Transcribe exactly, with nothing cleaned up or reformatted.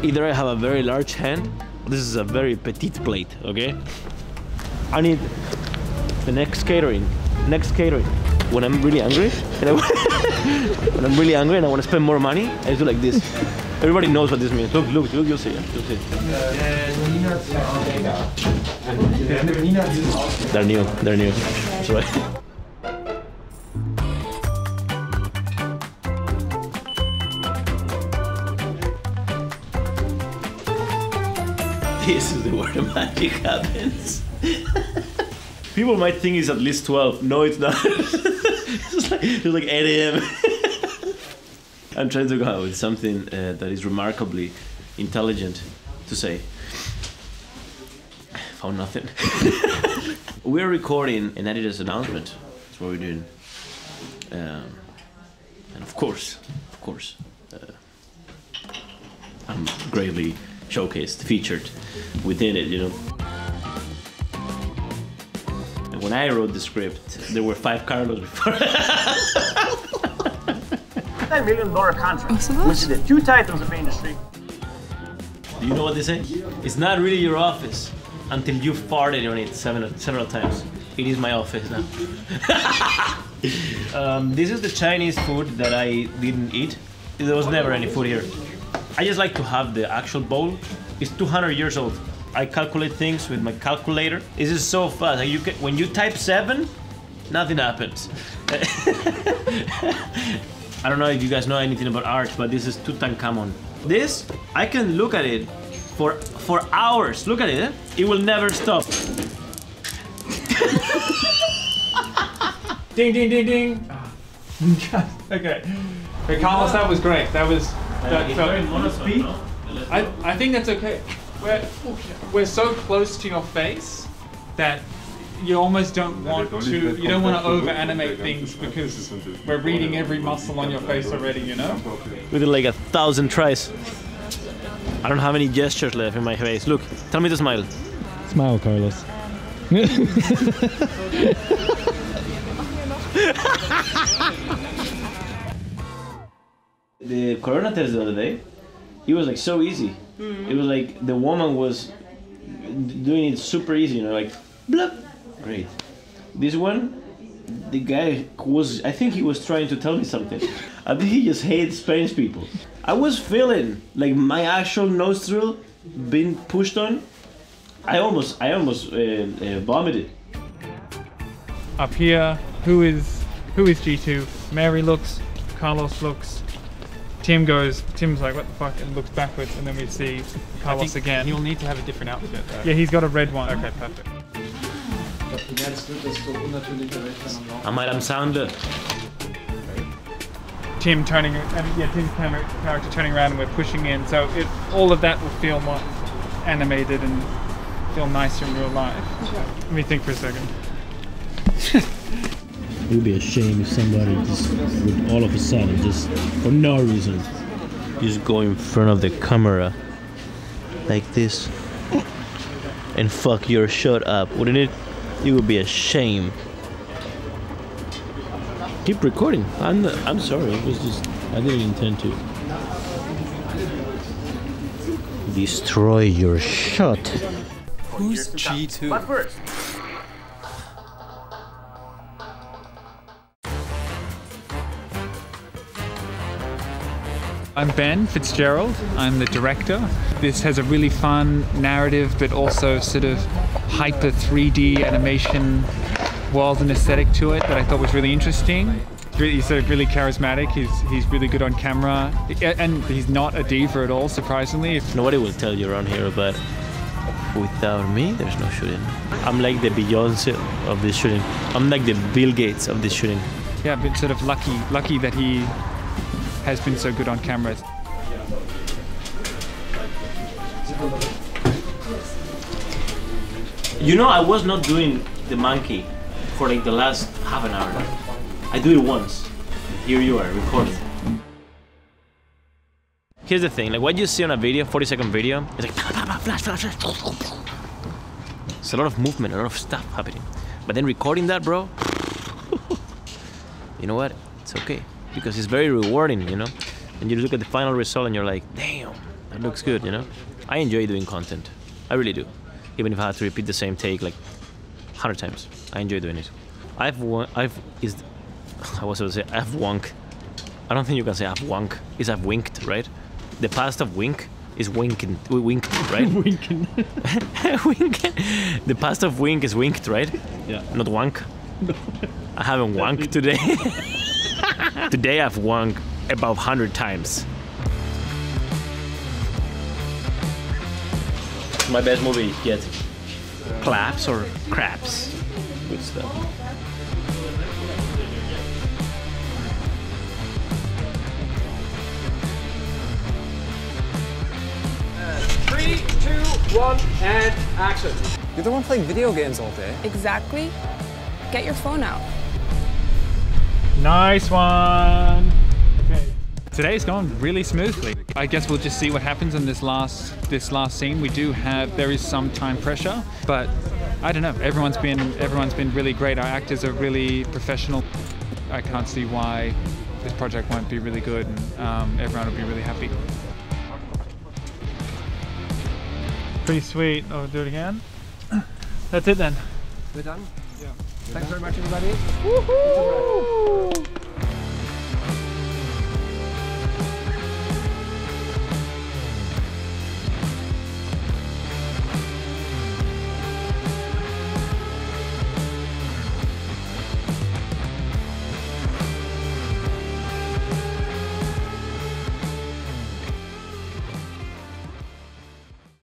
Either I have a very large hand, or this is a very petite plate, okay? I need the next catering, next catering. When I'm really angry, and I when I'm really angry and I want to spend more money, I do like this. Everybody knows what this means. Look, look, look, you'll see it, you'll see it. They're new, they're new. That's right. This is where magic happens. People might think it's at least twelve. No, it's not. It's just like, it's like eight A M I'm trying to go out with something uh, that is remarkably intelligent to say. Found nothing. We're recording an editor's announcement. That's what we're doing. Um, and of course, of course, uh, I'm greatly showcased, featured within it, you know. And when I wrote the script, there were five Carlos before. nine million dollar contract, which is the two titans of the industry. Do you know what they say? It's not really your office until you farted on it seven, several times. It is my office now. um, this is the Chinese food that I didn't eat. There was never any food here. I just like to have the actual bowl. It's two hundred years old. I calculate things with my calculator. This is so fast. You can, when you type seven, nothing happens. I don't know if you guys know anything about art, but this is Tutankhamun. This, I can look at it for, for hours. Look at it. It will never stop. Ding, ding, ding, ding. Okay. Hey, Carlos, that was great. That was... That, so monosome, no? I, I think that's okay. We're, we're so close to your face that you almost don't want to, you don't want to over animate things because we're reading every muscle on your face already, you know? We did like a thousand tries. I don't have any gestures left in my face. Look, tell me to smile. Smile, Carlos. The corona test the other day, it was like so easy. Mm-hmm. It was like the woman was doing it super easy, you know, like blup, great. This one, the guy was, I think he was trying to tell me something. I think he just hates Spanish people. I was feeling like my actual nostril being pushed on. I almost, I almost uh, uh, vomited. Up here, who is, who is G two? Mary looks, Carlos looks. Tim goes, Tim's like, what the fuck, and looks backwards, and then we see Carlos again. You'll need to have a different outfit though. Yeah, he's got a red one. Okay, perfect. I'm Adam Sandler. Tim turning, and yeah, Tim's character turning around and we're pushing in, so it, all of that will feel more animated and feel nicer in real life. Okay. Let me think for a second. It would be a shame if somebody just would all of a sudden, just for no reason, just go in front of the camera like this and fuck your shot up, wouldn't it? It would be a shame. Keep recording. I'm not, I'm sorry. It was just I didn't intend to destroy your shot. Who's G two? What works? I'm Ben Fitzgerald, I'm the director. This has a really fun narrative but also sort of hyper three D animation world and aesthetic to it that I thought was really interesting. He's sort of really charismatic, he's, he's really good on camera, and he's not a diva at all, surprisingly. Nobody will tell you around here, but without me, there's no shooting. I'm like the Beyonce of this shooting. I'm like the Bill Gates of this shooting. Yeah, I've been sort of lucky, lucky that he has been so good on camera. You know, I was not doing the monkey for like the last half an hour. I do it once. Here you are, recorded. Here's the thing, like what you see on a video, forty second video, it's like flash, flash, flash. It's a lot of movement, a lot of stuff happening. But then recording that, bro, you know what? It's okay. Because it's very rewarding, you know? And you look at the final result and you're like, damn, it looks good, you know? I enjoy doing content. I really do. Even if I had to repeat the same take like a hundred times. I enjoy doing it. I've won- I've- is- I was about to say I've wonk. I don't think you can say I've wonk. Is I've winked, right? The past of wink is winking. We winked, right? Winking. Winking. The past of wink is winked, right? Yeah. Not wank. No. I haven't wanked today. Today I've wanked about a hundred times. My best movie yet. Claps or craps? Good stuff. Three, two, one, and action. You're the one playing video games all day. Exactly. Get your phone out. Nice one. Today's gone really smoothly. I guess we'll just see what happens in this last this last scene. We do have there is some time pressure, but I don't know. Everyone's been everyone's been really great. Our actors are really professional. I can't see why this project won't be really good, and um, everyone will be really happy. Pretty sweet. I'll do it again. That's it then. We're done. Yeah. We're Thanks done. very much, everybody. Woohoo!